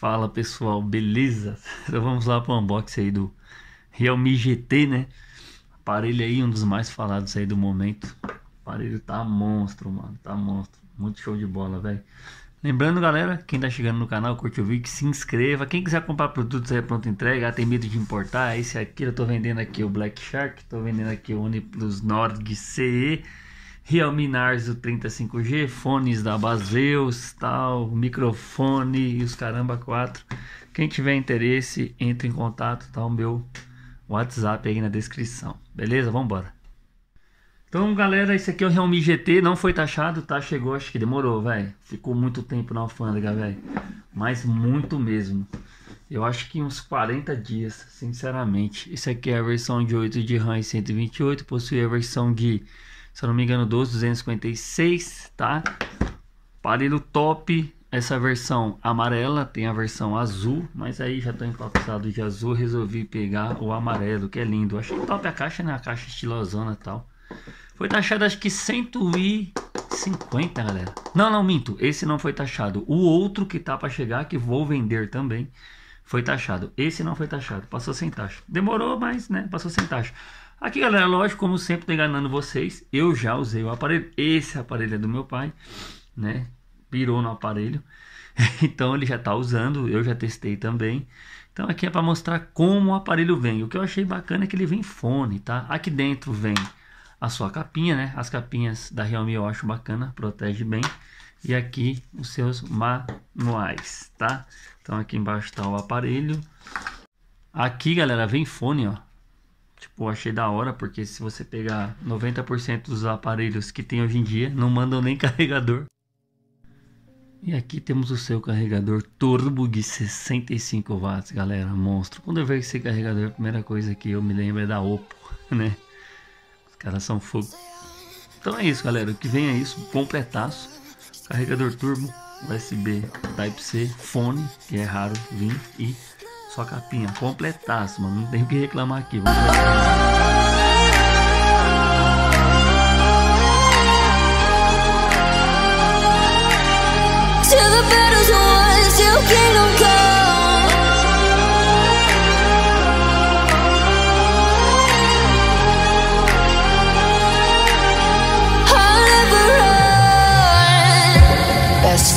Fala pessoal, beleza? Então vamos lá para o unboxing aí do Realme GT, né? Aparelho aí, um dos mais falados aí do momento. O aparelho tá monstro, mano, tá monstro. Muito show de bola, velho. Lembrando, galera, quem tá chegando no canal, curte o vídeo, se inscreva. Quem quiser comprar produtos aí pronto entrega, tem medo de importar, esse aqui eu tô vendendo aqui o Black Shark, tô vendendo aqui o OnePlus Nord CE, Realme Narzo 35G, fones da Baseus, tal, microfone e os caramba 4. Quem tiver interesse, entre em contato, tá o meu WhatsApp aí na descrição. Beleza? Vamos embora. Então, galera, esse aqui é o Realme GT, não foi taxado, tá? Chegou, acho que demorou, velho. Ficou muito tempo na alfândega, velho. Mas muito mesmo. Eu acho que uns 40 dias, sinceramente. Esse aqui é a versão de 8 de RAM e 128, possui a versão de, se eu não me engano, 12/256, tá? Aparelho top, essa versão amarela, tem a versão azul, mas aí já tô empapuçado de azul, resolvi pegar o amarelo, que é lindo. Achei top a caixa, né? A caixa estilosona e tal. Foi taxado acho que 150, galera. Não, minto, esse não foi taxado. O outro que tá pra chegar, que vou vender também, foi taxado. Esse não foi taxado, passou sem taxa. Demorou, mas, né, passou sem taxa. Aqui, galera, lógico, como sempre, tô enganando vocês. Eu já usei o aparelho. Esse aparelho é do meu pai, né? Pirou no aparelho. Então ele já tá usando. Eu já testei também. Então aqui é para mostrar como o aparelho vem. O que eu achei bacana é que ele vem fone, tá? Aqui dentro vem a sua capinha, né? As capinhas da Realme eu acho bacana, protege bem. E aqui os seus manuais, tá? Então aqui embaixo tá o aparelho. Aqui, galera, vem fone, ó. Tipo, achei da hora, porque se você pegar 90% dos aparelhos que tem hoje em dia, não mandam nem carregador. E aqui temos o seu carregador turbo de 65 watts, galera, monstro. Quando eu vejo esse carregador, a primeira coisa que eu me lembro é da Oppo, né? Os caras são fogo. Então é isso, galera, o que vem é isso, completaço. Carregador turbo, USB Type-C, fone, que é raro vir, e só capinha, completaço, mano, não tem o que reclamar aqui. Vamos ver.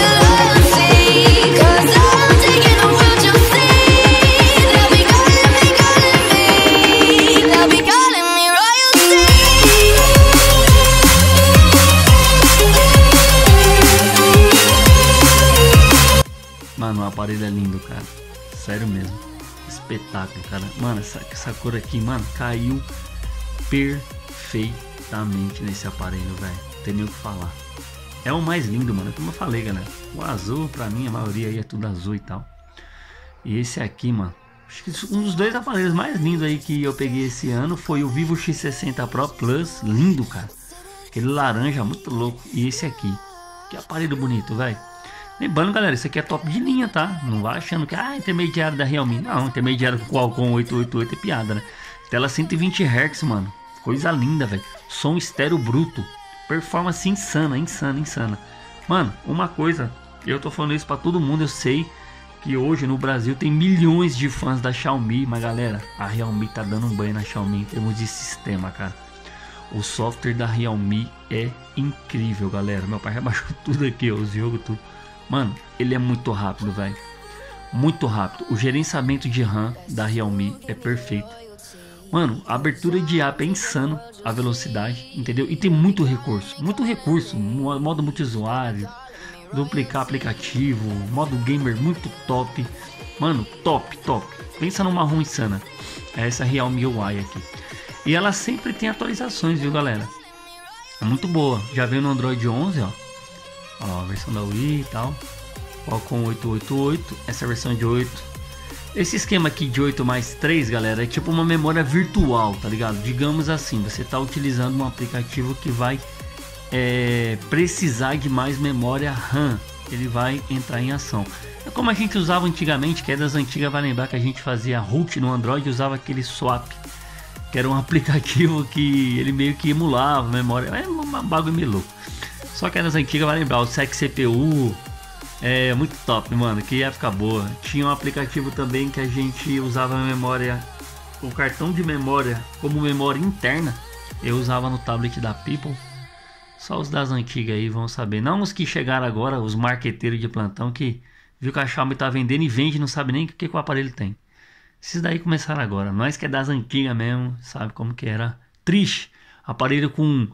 your loyalty, cause I'm taking the world, you'll see. They'll be calling me, calling me. They'll be calling me royalty. Mano, o aparelho é lindo, cara. Sério mesmo, espetáculo, cara. Mano, essa cor aqui, mano, caiu perfeitamente nesse aparelho, velho. Não tem nem o que falar. É o mais lindo, mano. Como eu falei, galera, o azul, pra mim, a maioria aí é tudo azul e tal. E esse aqui, mano, acho que um dos dois aparelhos mais lindos aí que eu peguei esse ano foi o vivo x60 pro plus. Lindo, cara. Aquele laranja muito louco. E esse aqui, que aparelho bonito, velho. Lembrando, galera, isso aqui é top de linha, tá? Não vai achando que, ah, intermediário da Realme. Não, intermediário com Qualcomm 888 é piada, né? Tela 120 Hz, mano. Coisa linda, velho. Som estéreo bruto. Performance insana, insana, insana. Mano, uma coisa, eu tô falando isso pra todo mundo, eu sei que hoje no Brasil tem milhões de fãs da Xiaomi, mas, galera, a Realme tá dando um banho na Xiaomi em termos de sistema, cara. O software da Realme é incrível, galera. Meu pai já baixou tudo aqui, ó, os jogos, tudo. Mano, ele é muito rápido, velho. Muito rápido. O gerenciamento de RAM da Realme é perfeito. Mano, a abertura de app é insano. A velocidade, entendeu? E tem muito recurso. Muito recurso. Modo multiusuário, duplicar aplicativo, modo gamer muito top. Mano, top, top. Pensa numa ROM insana. É essa Realme UI aqui. E ela sempre tem atualizações, viu, galera? É muito boa. Já veio no Android 11, ó. Ó, a versão da UI e tal, Qualcomm 888, essa versão de 8. Esse esquema aqui de 8+3, galera, é tipo uma memória virtual, tá ligado? Digamos assim, você tá utilizando um aplicativo que vai precisar de mais memória RAM. Ele vai entrar em ação. É Como a gente usava antigamente, que é das antigas, vai lembrar que a gente fazia root no Android e usava aquele swap, que era um aplicativo que ele meio que emulava memória, é um bagulho meio louco. Só que é das antigas, vai lembrar, o SEC CPU, é muito top, mano, que época boa. Tinha um aplicativo também que a gente usava a memória, o cartão de memória como memória interna, eu usava no tablet da People. Só os das antigas aí vão saber, não os que chegaram agora, os marqueteiros de plantão que viu que a Xiaomi tá vendendo e vende, não sabe nem o que o aparelho tem. Esses daí começaram agora, nós que é das antigas mesmo, sabe como que era triste. Aparelho com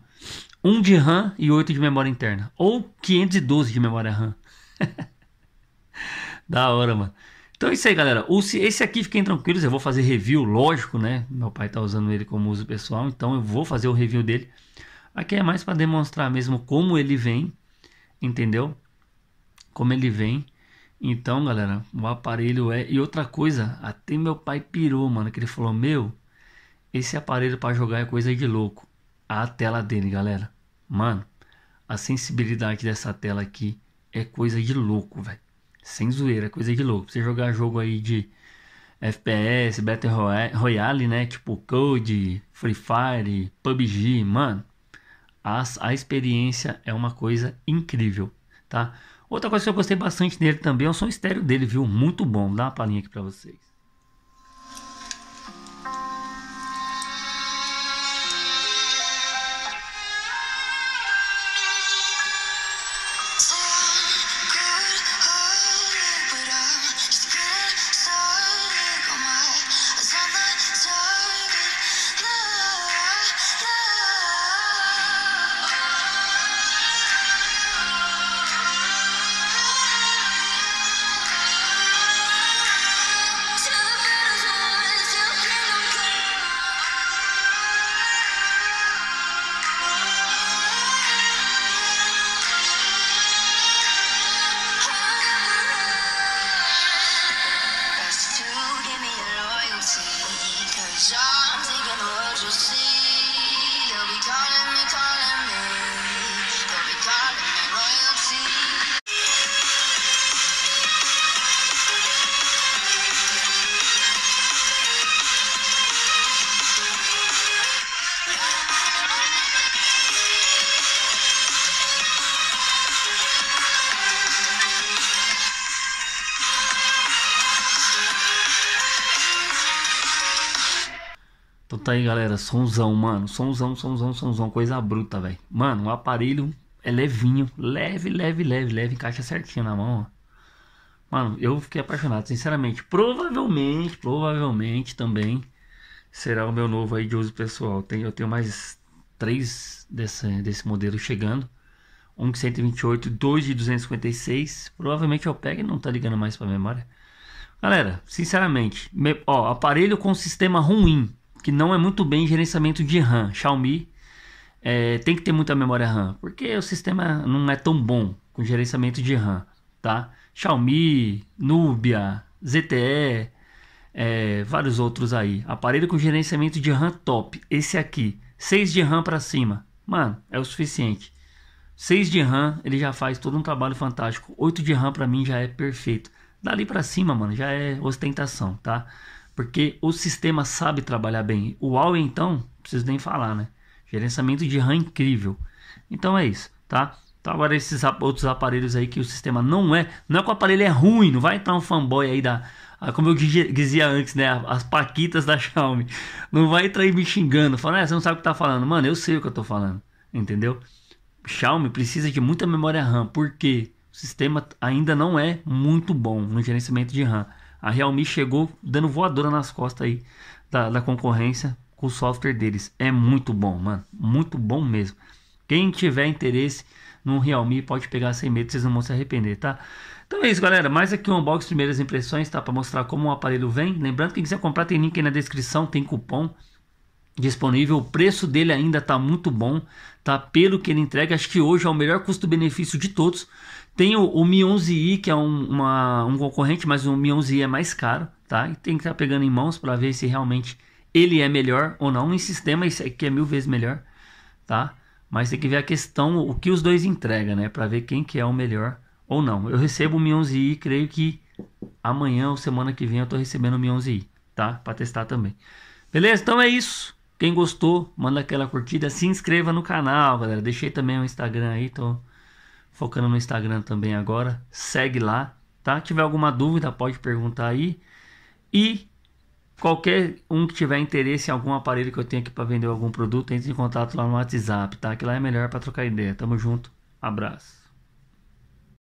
1 de RAM e 8 de memória interna, ou 512 de memória RAM. Da hora, mano. Então é isso aí, galera. Esse aqui, fiquem tranquilos, eu vou fazer review, lógico, né? Meu pai tá usando ele como uso pessoal, então eu vou fazer o review dele. Aqui é mais para demonstrar mesmo como ele vem, entendeu? Como ele vem. Então, galera, o aparelho é... E outra coisa, até meu pai pirou, mano, que ele falou, meu, esse aparelho para jogar é coisa de louco. A tela dele, galera, mano, a sensibilidade dessa tela aqui é coisa de louco, velho. Sem zoeira, é coisa de louco. Você jogar jogo aí de FPS, Battle Royale, né? Tipo Code, Free Fire, PUBG, mano. A experiência é uma coisa incrível, tá? Outra coisa que eu gostei bastante dele também é o som estéreo dele, viu? Muito bom. Dá uma palhinha aqui pra vocês. Tá aí, galera, somzão, mano, somzão, coisa bruta, velho. Mano, o aparelho é levinho, leve, encaixa certinho na mão, ó. Mano, eu fiquei apaixonado, sinceramente. Provavelmente também será o meu novo aí de uso pessoal. Eu tenho mais 3 desse modelo chegando, um de 128, 2 de 256, provavelmente eu pego e não tá ligando mais pra memória. Galera, sinceramente, ó, aparelho com sistema ruim, que não é muito bem gerenciamento de RAM. Xiaomi tem que ter muita memória RAM, porque o sistema não é tão bom com gerenciamento de RAM, tá? Xiaomi, Nubia, ZTE, vários outros aí. Aparelho com gerenciamento de RAM top. Esse aqui, 6 de RAM para cima, mano, é o suficiente. 6 de RAM, ele já faz todo um trabalho fantástico. 8 de RAM para mim já é perfeito. Dali para cima, mano, já é ostentação, tá? Porque o sistema sabe trabalhar bem. O Huawei, então, não preciso nem falar, né? Gerenciamento de RAM incrível. Então é isso, tá? Então agora esses outros aparelhos aí que o sistema não é... Não é que o aparelho é ruim, não vai entrar um fanboy aí da... Como eu dizia antes, né? As paquitas da Xiaomi. Não vai entrar aí me xingando, falando, você não sabe o que tá falando. Mano, eu sei o que eu tô falando, entendeu? Xiaomi precisa de muita memória RAM, porque o sistema ainda não é muito bom no gerenciamento de RAM. A Realme chegou dando voadora nas costas aí da concorrência com o software deles. É muito bom, mano. Muito bom mesmo. Quem tiver interesse num Realme pode pegar sem medo, vocês não vão se arrepender, tá? Então é isso, galera. Mais aqui um unboxing, primeiras impressões, tá? Para mostrar como o aparelho vem. Lembrando que quem quiser comprar tem link aí na descrição, tem cupom disponível. O preço dele ainda tá muito bom, tá? Pelo que ele entrega, acho que hoje é o melhor custo-benefício de todos. Tem o Mi 11i, que é um concorrente, mas o Mi 11i é mais caro, tá? E tem que estar pegando em mãos para ver se realmente ele é melhor ou não. Em sistema, esse aqui é 1000 vezes melhor, tá? Mas tem que ver a questão, o que os dois entregam, né? Para ver quem que é o melhor ou não. Eu recebo o Mi 11i, creio que amanhã ou semana que vem eu tô recebendo o Mi 11i, tá? Pra testar também. Beleza? Então é isso. Quem gostou, manda aquela curtida, se inscreva no canal, galera. Deixei também o Instagram aí, tô focando no Instagram também agora. Segue lá, tá? Se tiver alguma dúvida, pode perguntar aí. E qualquer um que tiver interesse em algum aparelho que eu tenho aqui para vender algum produto, entre em contato lá no WhatsApp, tá? Que lá é melhor para trocar ideia. Tamo junto, abraço.